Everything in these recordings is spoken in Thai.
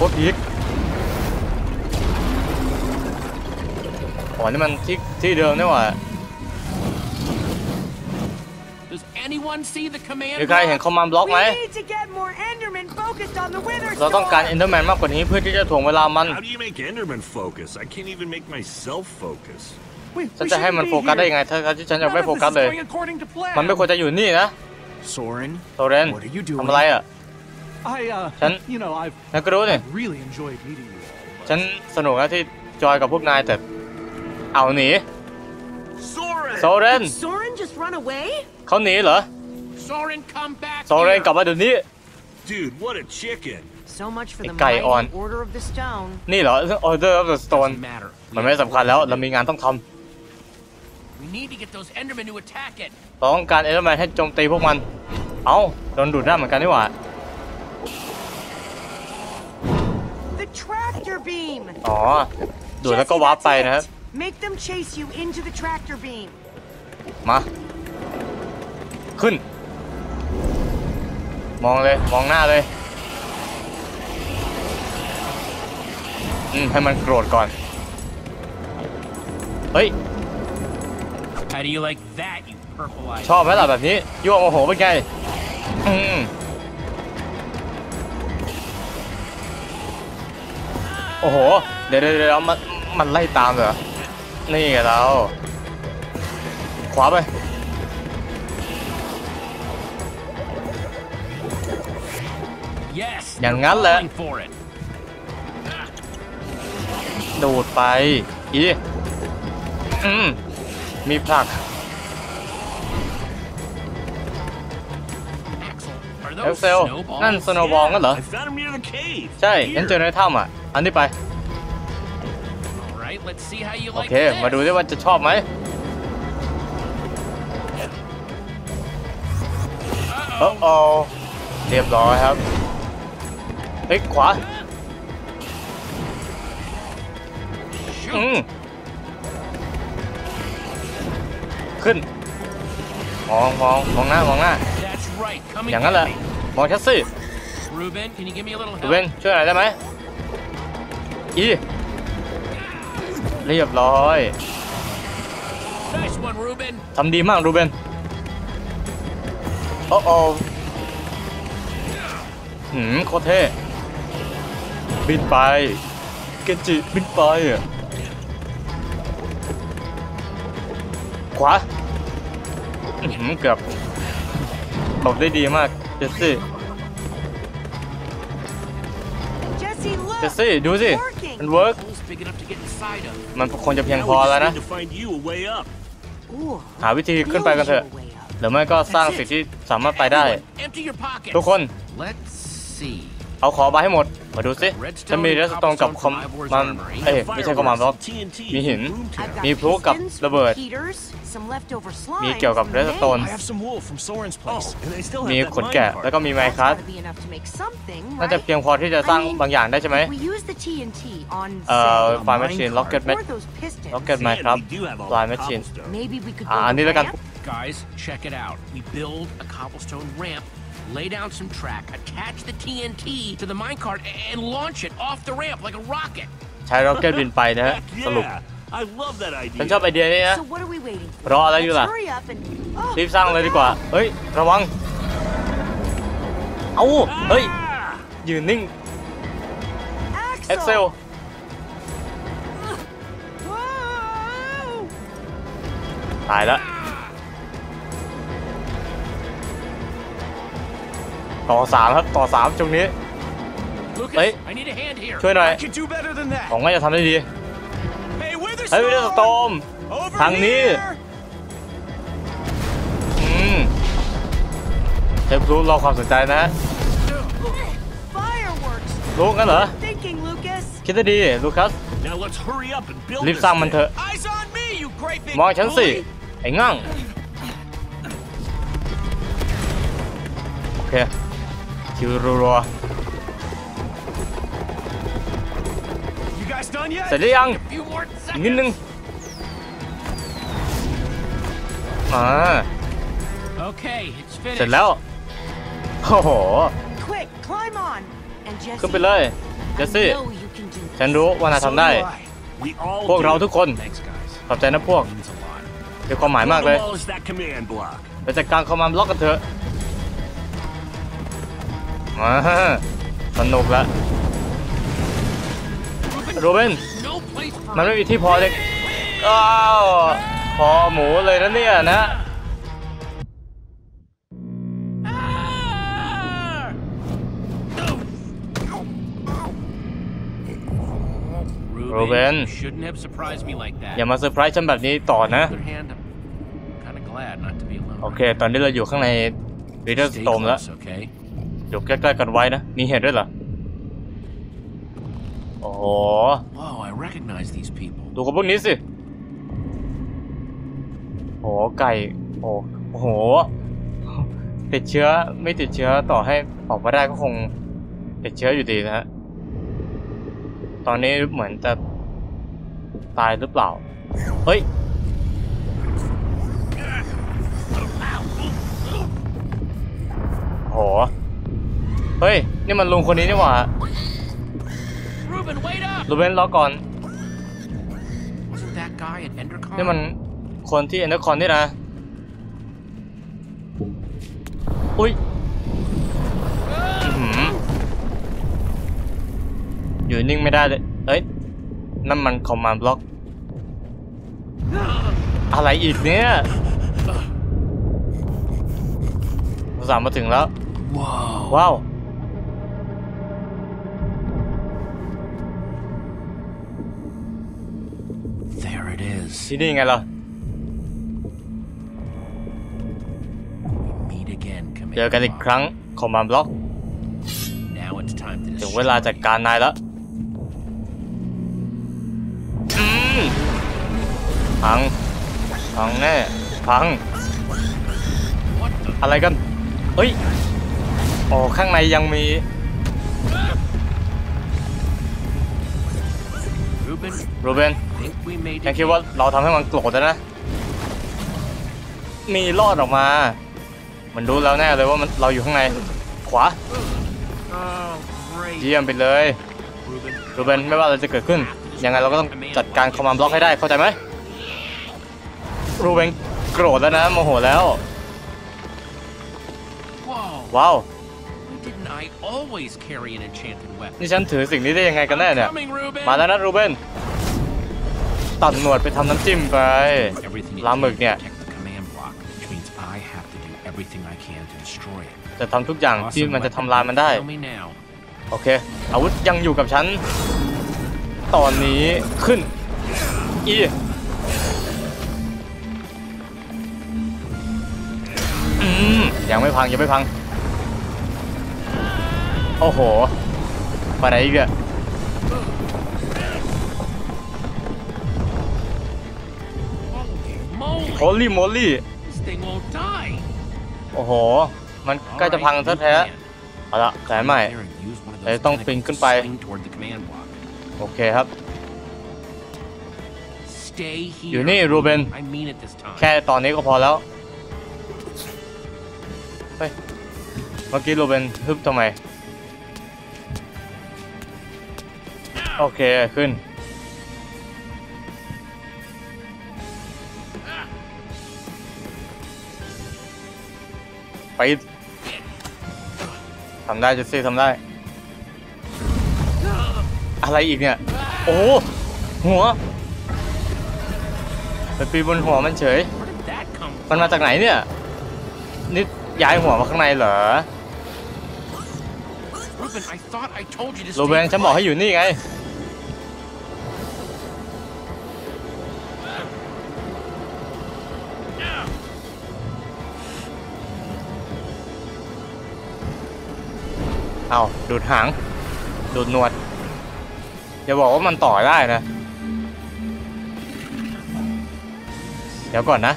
คตรอีกอ๋อนี่มันที่เดิมนี่หว่ามีใครเห็นคอมมานด์บล็อกไหมเราต้องการ Enderman มากกว่านี้เพื่อที่จะถ่วงเวลามันฉันจะให้มันโฟกัสได้ยังไงถ้าฉันอยากไม่โฟกัสเลยมันไม่ควรจะอยู่นี่นะโซเรนทำอะไรอ่ะฉันก็รู้เนี่ยฉันสนุกนะที่จอยกับพวกนายแต่เอาหนีโซเรนเขาหนีเหรอโซเรนกลับมาเดี๋ยวนี้ไก่อ่อนนี่เหรอ Order of the Stone มันไม่สำคัญแล้วเรามีงานต้องทำต้องการ Enderman ให้โจมตีพวกมันเอ้าโดนดูดหน้าเหมือนกันนี่หว่าอ๋อดูดแล้วก็วาร์ปไปนะครับมาขึ้นมองเลยมองหน้าเลยให้มันโกรธก่อนเฮ้ยชอบไหมล่ะแบบนี้ยั่วโมโหเป็นไงโอ้โหเดี๋ยวมันไล่ตามเหรอนี่ไงเราขวาไปอย่างงั้นแหละดูดไปอีมีผลักเอ็กเซลนั่นสโนว์บอลนั่นเหรอใช่ฉันเจอในถ้ำอ่ะอันนี้ไปโอเคมาดูดิว่าจะชอบไหมโอ้โหเรียบร้อยครับเฮ้ยขวาขึ้นมองหน้ามองหน้าอย่างนั้นแหละมองชัดสิ Ruben ช่วยหน่อยได้ไหมอีเรียบร้อยทำดีมาก Ruben โอ้โหโคตรเท่บินไปเกจิบินไปขวาเกือบตบได้ดีมากเจสซี่ดูสิมันเวิร์กมันคงจะเพียงพอแล้วนะหาวิธีขึ้นไปกันเถอะหรือไม่ก็สร้างสิ่งที่สามารถไปได้ทุกคนเอาขอมาให้หมดมาดูสิจะมีเรสตองกับคอมมันไม่ใช่คอมมันหรอกมีหินมีพลุกับระเบิดมีเกี่ยวกับเรสตองมีขนแกะแล้วก็มีไมค์คัสน่าจะเพียงพอที่จะสร้างบางอย่างได้ใช่ไหมไฟแมชชีนล็อกเก็ตไมค์ครับไฟแมชชีนอันนี้แล้วกันLay down some track, attach the TNT to the minecart, and launch it off the ramp like a rocket. ใช้ร็อกเก็ตบินไปนะฮะสรุปฉันชอบไอเดียนี้นะรออะไรอยู่ล่ะรีบสร้างเลยดีกว่าเฮ้ยระวังเอาเฮ้ยยืนนิ่ง Excel ตายแล้วต่อ3ครับต่อ3ตรงนี้เฮ้ยช่วยหน่อยผมก็จะทำได้ดีเฮ้ยวิลเลอร์สโตมทางนี้เทปลูกรอความสนใจนะลูกนั่นเหรอคิดได้ดีลูคัสรีบสร้างมันเถอะมองฉันสิไอ้ง่างโอเคคิวรัวๆเสร็จหรือยังนิดนึงเสร็จแล้วโอ้โหขึ้นไปเลยเจ Jesse ฉันรู้ว่านายทำได้พวกเราทุกคนขอบใจนะพวกเป็นความหมายมากเลยไปจัดการคอมมานด์บล็อกกันเถอะสนุกละRuben มันไม่มีที่พอเด็กอ้าวพอหมูเลยนะเนี่ยนะRuben อย่ามาเซอร์ไพรส์ฉันแบบนี้ต่อนะโอเคตอนนี้เราอยู่ข้างใน Nether Stone แล้วอยู่ใกล้ๆกันไว้นะมีเหตุด้วยเหรอโอ้โหดูกับพวกนี้สิโอ้ไก่โอ้โหติดเชื้อไม่ติดเชื้อต่อให้ออกมาได้ก็คงติดเชื้ออยู่ดีนะฮะตอนนี้เหมือนจะตายหรือเปล่าเฮ้ยโอ้โหเฮ้ยนี่มันลุงคนนี้นี่หว่าRuben รอก่อนนี่มันคนที่ Endercon นี่นะอุ้ยอยู่นิ่งไม่ได้เลยเอ้ยนั่นมันคอมมานด์บล็อกอะไรอีกเนี่ยเราสามมาถึงแล้วว้าวที่นี่ไงล่ะเจอกันอีกครั้งคอมมานด์บล็อกถึงเวลาจัดการนายแล้วพังแน่พังอะไรกันเฮ้ยอ๋อข้างในยังมีRuben ฉันคิดว่าเราทำให้มันโกรธแล้วนะมีรอดออกมามันรู้แล้วแน่เลยว่าเราอยู่ข้างในขวาเยี่ยมไปเลย Ruben ไม่ว่าอะไรจะเกิดขึ้นยังไงเราก็ต้องจัดการคอมมานด์บล็อกให้ได้เข้าใจไหม Ruben โกรธแล้วนะโมโหแล้วว้าวนี่ฉันถือสิ่งนี้ได้ยังไงกันแน่เนี่ยมาแล้วนะ Ruben ตัดหนวดไปทำน้ำจิ้มไปลาหมึกเนี่ยจะทำทุกอย่างที่มันจะทำลายมันได้โอเคอาวุธยังอยู่กับฉันตอนนี้ขึ้นอียังไม่พังโอ้โหไปไหนอีกอะโอลี่โมลี่โอ้โหมันใกล้จะพังซะแท้เอาละแผนใหม่เลยต้องปีนขึ้นไปโอเคครับอยู่นี่Rubenแค่ตอนนี้ก็พอแล้วเฮ้ยเมื่อกี้Rubenฮึบทำไมโอเคขึ้นไปทำได้จะซี่ทำได้อะไรอีกเนี่ยโอ้หัวไปปีบนหัวมันเฉยมันมาจากไหนเนี่ยนี่ย้ายหัวมาข้างในเหรอRubenฉันบอกให้อยู่นี่ไงเอาดูดหางดูดหนวดอย่าบอกว่ามันต่อได้นะเดี๋ยวก่อนนะ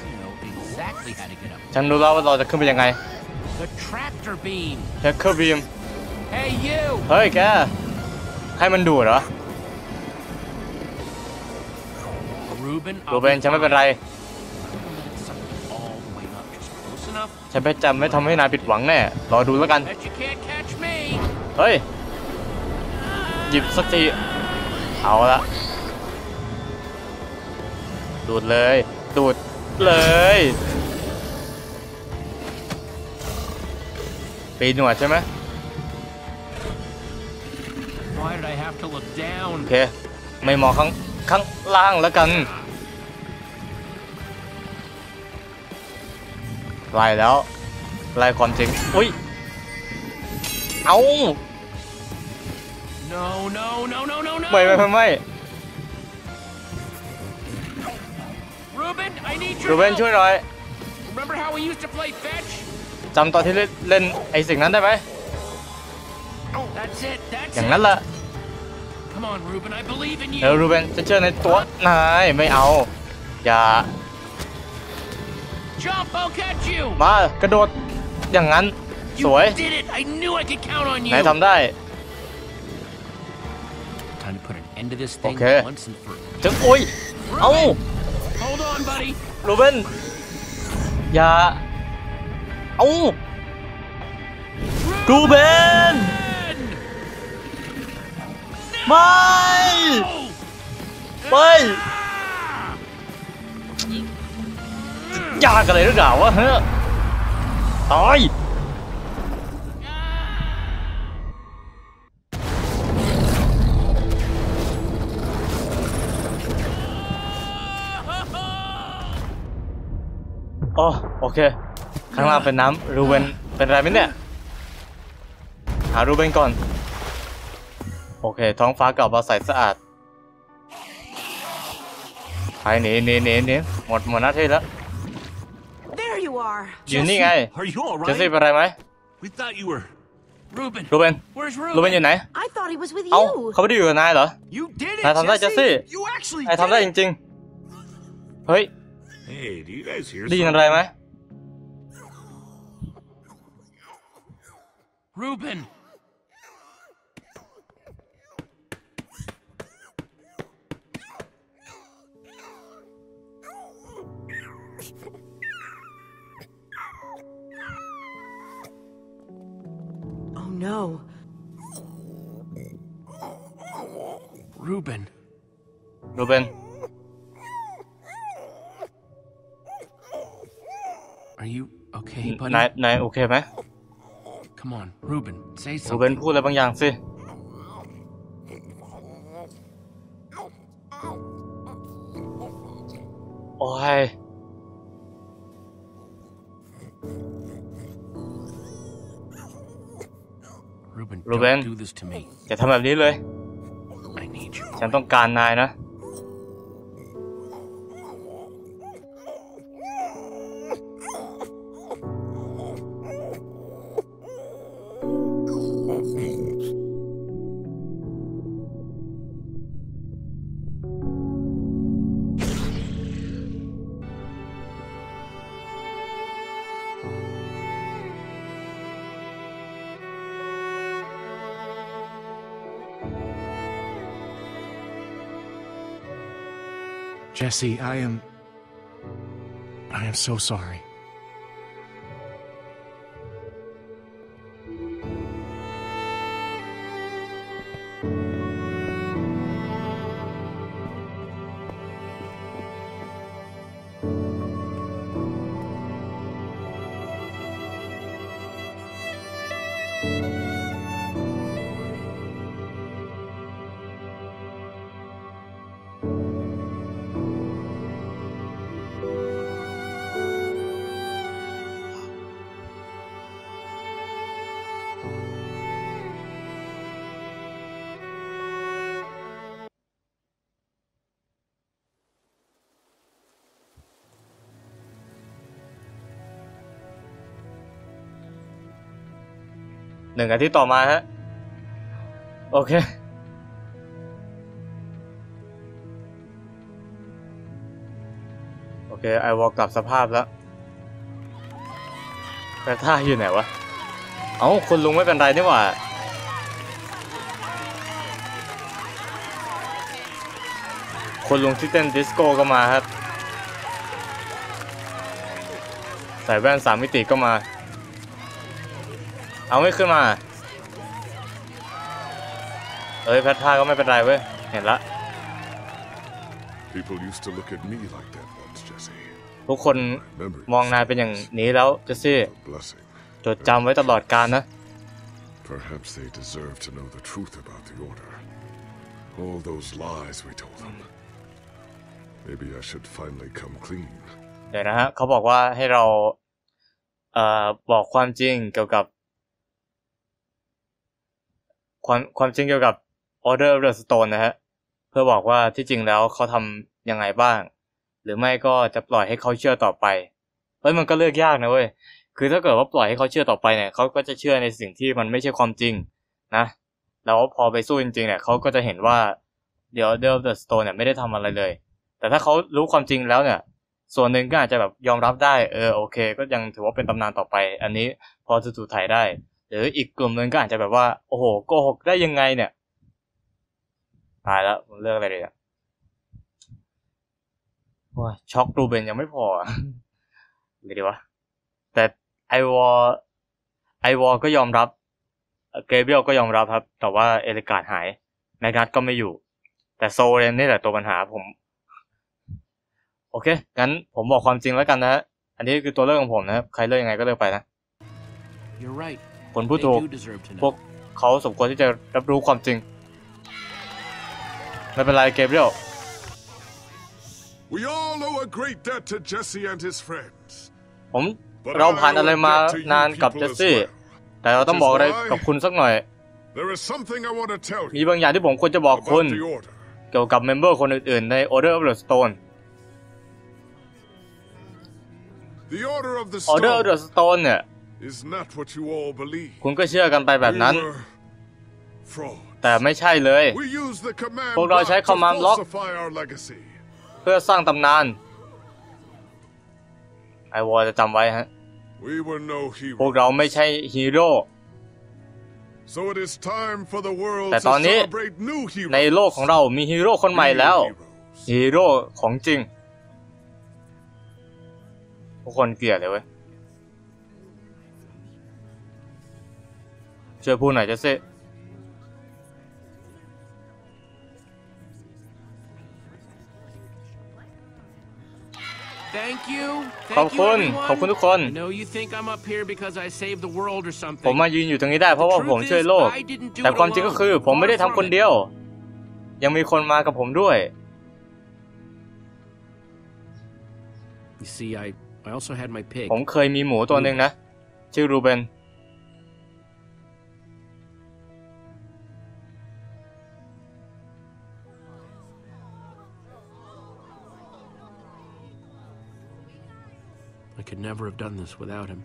ฉันรู้แล้วว่าเราจะขึ้นไปยังไงแทรคเกอร์บีมเฮ้ยแกให้มันดูดเหรอRubenฉันไม่เป็นไรฉันไม่ทำให้นายผิดหวังแน่รอดูแล้วกันเฮ้ย หยิบสักทีเอาละดูดเลยดูดเลยปีนหนวดใช่ไหมโอเคไม่มองข้างล่างแล้วกันไล่แล้วไล่ความจริงอุ้ยเอา no ไม่ Ruben ช่วยหน่อยจำตอนที่เล่นไอ้สิ่งนั้นได้ไหมอย่างนั้นล่ะเออ Ruben ฉันเชื่อในตัวนายไม่เอาอย่ามากระโดดอย่างนั้นสวยนายทำได้โอเคถึงอุ้ยเอา Ruben อย่าเอา Ruben ไม่ยากอะไรหรือเปล่าวะฮะตายอ๋อโอเคข้างล่างเป็นน้ำRubenเป็นไรไหมเนี่ยหาRubenก่อนโอเคท้องฟ้ากลับมาใสสะอาดไปหนีหมดหน้าที่แล้วอยู่นี่ไงJesseเป็นไรไหมRubenอยู่ไหนเอ้าเขาไม่ได้อยู่กับนายเหรอนายทำได้Jesseนายทำได้จริงๆเฮ้ยได้ยินอะไรไหมRuben No. Ruben. Are you okay, buddy? นายโอเคไหม Come on, Ruben. Say something. Ruben พูดอะไรบางอย่างสิโอ้ยRuben อย่าทำแบบนี้เลยฉันต้องการนายนะJesse, I am so sorry.หนึ่งอาทิตย์ต่อมาฮะโอเคไอวอลกลับสภาพแล้วแต่ท่าอยู่ไหนวะเอ้าคุณลุงไม่เป็นไรนี่หว่าคุณลุงที่เต้นดิสโก้ก็มาครับใส่แว่น3มิติก็มาเอาไม่ขึ้นมา เอ้ยแพทท่าก็ไม่เป็นไรเว้ยเห็นละ People used to look at me like that once, Jesse. ทุกคนมองนายเป็นอย่างนี้แล้วเจสซี่จดจำไว้ตลอดกาลนะ Perhaps they deserve to know the truth about the order. All those lies we told them. Maybe I should finally come clean. เดี๋ยวนะฮะเขาบอกว่าให้เราบอกความจริงเกี่ยวกับความจริงเกี่ยวกับ Order of the Stone นะฮะเพื่อบอกว่าที่จริงแล้วเขาทำยังไงบ้างหรือไม่ก็จะปล่อยให้เขาเชื่อต่อไปเฮ้ยมันก็เลือกยากนะเว้ยคือถ้าเกิดว่าปล่อยให้เขาเชื่อต่อไปเนี่ยเขาก็จะเชื่อในสิ่งที่มันไม่ใช่ความจริงนะแล้วพอไปสู้จริงๆเนี่ยเขาก็จะเห็นว่าเดี๋ยว Order of the Stone เนี่ยไม่ได้ทำอะไรเลยแต่ถ้าเขารู้ความจริงแล้วเนี่ยส่วนหนึ่งก็อาจจะแบบยอมรับได้โอเคก็ยังถือว่าเป็นตำนานต่อไปอันนี้พอจะถูถ่ายได้หรืออีกกลุ่มนึงก็อาจจะแบบว่าโอ้โหโกหกได้ยังไงเนี่ยตายแล้วเรื่องอะไรเลยอ่ะว้าช็อกรูเบนยังไม่พอไงดีวะแต่ไอวอลก็ยอมรับเกเบรียลก็ยอมรับครับแต่ว่าเอลิการ์ดหายแมกนัสก็ไม่อยู่แต่โซเรนนี่แหละตัวปัญหาผมโอเคงั้นผมบอกความจริงแล้วกันนะฮะอันนี้คือตัวเลือกของผมนะครับใครเลือกยังไงก็เลือกไปนะคนผู้ถูกพวกเขาสมควรที่จะรับรู้ความจริงไม่เป็นไรเกเบรียล We all owe a great debt to Jesse and his friends. เราผ่านอะไรมานานกับเจสซี่แต่เราต้องบอกอะไรกับคุณสักหน่อยมีบางอย่างที่ผมควรจะบอกคุณเกี่ยวกับเมมเบอร์คนอื่นๆใน Order of the Stone Order of the Stone เนี่ยคุณก็เชื่อกันไปแบบนั้นแต่ไม่ใช่เลยพวกเราใช้คอมมานด์ล็อกเพื่อสร้างตำนานไอวอลจะจำไว้ฮะพวกเราไม่ใช่ฮีโร่แต่ตอนนี้ในโลกของเรามีฮีโร่คนใหม่แล้วฮีโร่ของจริงทุกคนเกลียดเลยเว้ยช่วยพูดหน่อยจะเซขอบคุณทุกคนผมมายืนอยู่ตรงนี้ได้เพราะว่าผมช่วยโลกแต่ความจริงก็คือผมไม่ได้ทำคนเดียวยังมีคนมากับผมด้วยผมเคยมีหมูตัวหนึ่งนะชื่อรูเบน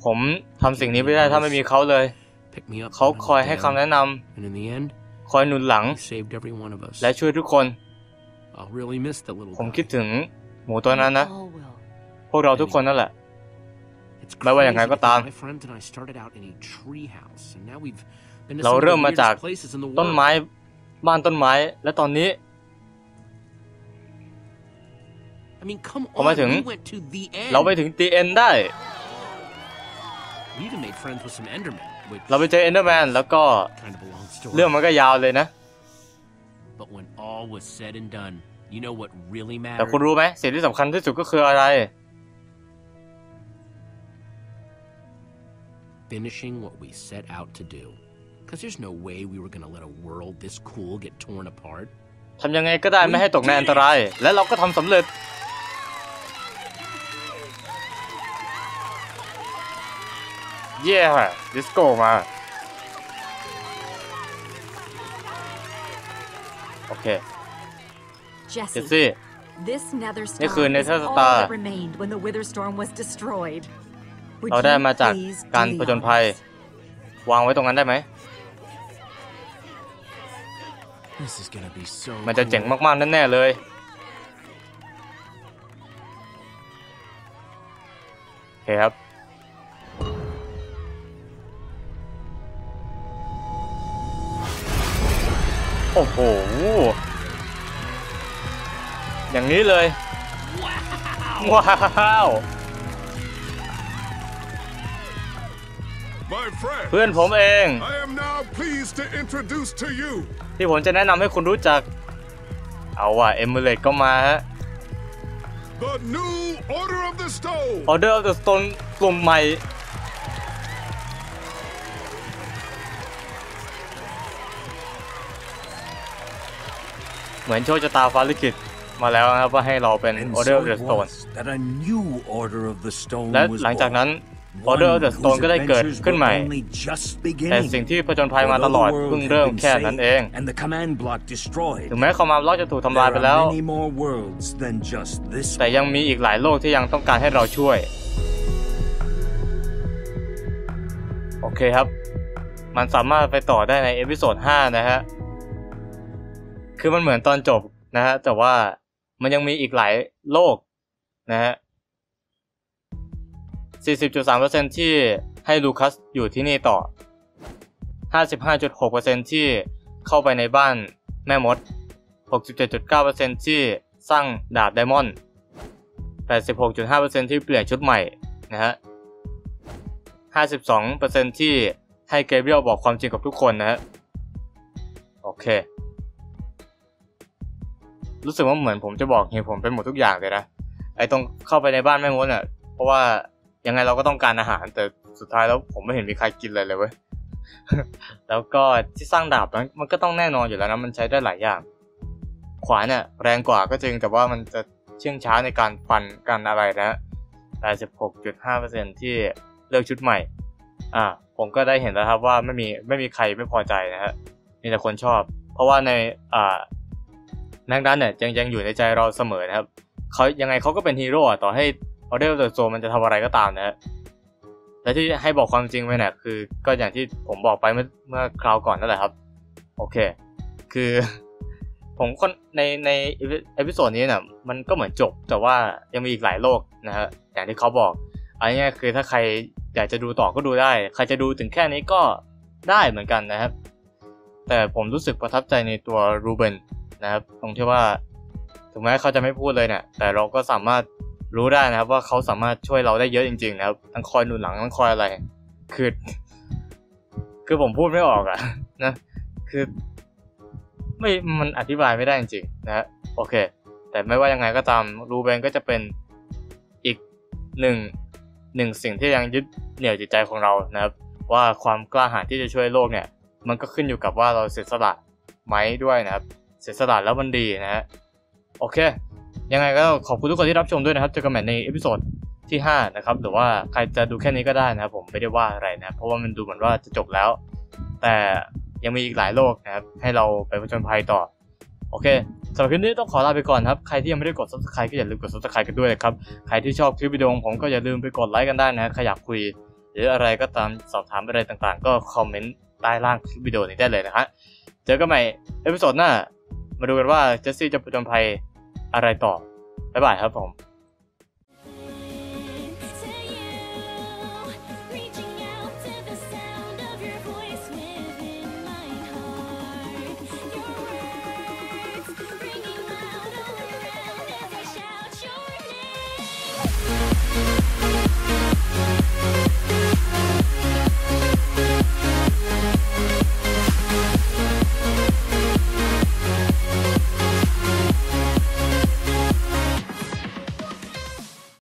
ผมทำสิ่งนี้ไม่ได้ถ้าไม่มีเขาเลยเขาคอยให้คำแนะนำคอยหนุนหลังและช่วยทุกคนผมคิดถึงหมูตัวนั้นนะพวกเราทุกคนนั่นแหละไม่ว่าอย่างไรก็ตามเราเริ่มมาจากต้นไม้บ้านต้นไม้และตอนนี้พอมาถึงเราไปถึง TN ได้เราไปเจอ Enderman แล้วก็เรื่องมันก็ยาวเลยนะแต่คุณรู้ไหมสิ่งที่สำคัญที่สุดก็คืออะไรFinishing what we set out to do, because there's no way we were going to let a world this cool get torn apart. ทำยังไงก็ได้ไม่ให้ตกในอันตรายและเราก็ทำสำเร็จเย้ดิสโก้มาโอเคเจสซี่นี่คือ nether starเราได้มาจากการผจญภัยวางไว้ตรงนั้นได้ไหมมันจะเจ๋งมากๆแน่ๆเลยโอเคครับโอ้โหอย่างนี้เลยว้าว เพื่อนผมเองที่ผมจะแนะนำให้คุณรู้จักเอาว่ะเอมิเรตก็มาฮะ The new Order of the Stone Order of the Stone กลุ่มใหม่เหมือนโชคชะตาฟ้าลิขิตมาแล้วนะครับว่าให้เราเป็น Order of the Stone และหลังจากนั้น Order of the Stone ก็ได้เกิดขึ้นใหม่แต่สิ่งที่ผจญภัยมาตลอดเพิ่งเริ่มแค่นั้นเองถึงแม้คอมมานด์บล็อกจะถูกทำลายไปแล้วแต่ยังมีอีกหลายโลกที่ยังต้องการให้เราช่วยโอเคครับมันสามารถไปต่อได้ในเอพิโซด 5นะฮะคือมันเหมือนตอนจบนะฮะแต่ว่ามันยังมีอีกหลายโลกนะฮะ 40.3% ที่ให้ลูคัสอยู่ที่นี่ต่อ 55.6% ที่เข้าไปในบ้านแม่มด 67.9% ที่สร้างดาบไดมอนด์ 86.5% ที่เปลี่ยนชุดใหม่นะฮะ 52% ที่ให้เกเบรียลบอกความจริงกับทุกคนนะฮะโอเครู้สึกว่าเหมือนผมจะบอกเหตุผลเป็นหมดทุกอย่างเลยนะไอ้ตรงเข้าไปในบ้านแม่มดอ่ะเพราะว่ายังไงเราก็ต้องการอาหารแต่สุดท้ายแล้วผมไม่เห็นมีใครกินเลยเว้ย แล้วก็ที่สร้างดาบมันก็ต้องแน่นอนอยู่แล้วนะมันใช้ได้หลายอย่างขวานเนี่ยแรงกว่าก็จริงแต่ว่ามันจะเชื่องช้าในการฟันกันอะไรนะ 16.5% ที่เลือกชุดใหม่ผมก็ได้เห็นแล้วครับว่าไม่มีใครไม่พอใจนะฮะมีแต่คนชอบเพราะว่าในแมงดาเนี่ยยังอยู่ในใจเราเสมอนะครับเขายังไงเขาก็เป็นฮีโร่ต่อให้ออเดอร์เดอร์โซมันจะทำอะไรก็ตามนะฮะและที่ให้บอกความจริงไปเนี่ยคือก็อย่างที่ผมบอกไปเมื่อคราวก่อนนั่นแหละครับโอเคคือผมคนในเอพิโซดนี้เนี่ยมันก็เหมือนจบแต่ว่ายังมีอีกหลายโลกนะฮะอย่างที่เขาบอกอันนี้คือถ้าใครอยากจะดูต่อก็ดูได้ใครจะดูถึงแค่นี้ก็ได้เหมือนกันนะครับแต่ผมรู้สึกประทับใจในตัวรูเบนนะครับตรงที่ว่าถึงแม้เขาจะไม่พูดเลยเนี่ยแต่เราก็สามารถรู้ได้นะครับว่าเขาสามารถช่วยเราได้เยอะจริงๆนะครับทั้งคอยหนุนหลังทั้งคอยอะไรคือผมพูดไม่ออกอะนะคือไม่มันอธิบายไม่ได้จริงๆนะโอเคแต่ไม่ว่ายังไงก็ตามรูเบนก็จะเป็นอีกหนึ่งสิ่งที่ยังยึดเหนี่ยวจิตใจของเรานะครับว่าความกล้าหาญที่จะช่วยโลกเนี่ยมันก็ขึ้นอยู่กับว่าเราเสียสละไหมด้วยนะครับเสียสละแล้วมันดีนะฮะโอเคยังไงก็ขอบคุณทุกคนที่รับชมด้วยนะครับเจอกันใหม่ในเอพิโซดที่ 5นะครับหรือว่าใครจะดูแค่นี้ก็ได้นะครับผมไม่ได้ว่าอะไรนะเพราะว่ามันดูเหมือนว่าจะจบแล้วแต่ยังมีอีกหลายโลกนะครับให้เราไปผจญภัยต่อโอเคสำหรับคลิปนี้ต้องขอลาไปก่อนครับใครที่ยังไม่ได้กด subscribe ก็อย่าลืมกด subscribe กันด้วยนะครับใครที่ชอบคลิปวิดีโอของผมก็อย่าลืมไปกดไลค์กันได้นะใครอยากคุยหรืออะไรก็ตามสอบถามอะไรต่างๆก็คอมเมนต์ใต้ล่างคลิปวิดีโอนี้ได้เลยนะฮะเจอกันใหม่เอพิโซดหน้ามาดูกันว่าเจสซี่จะผจญภัยอะไรต่อบ๊ายบายครับผม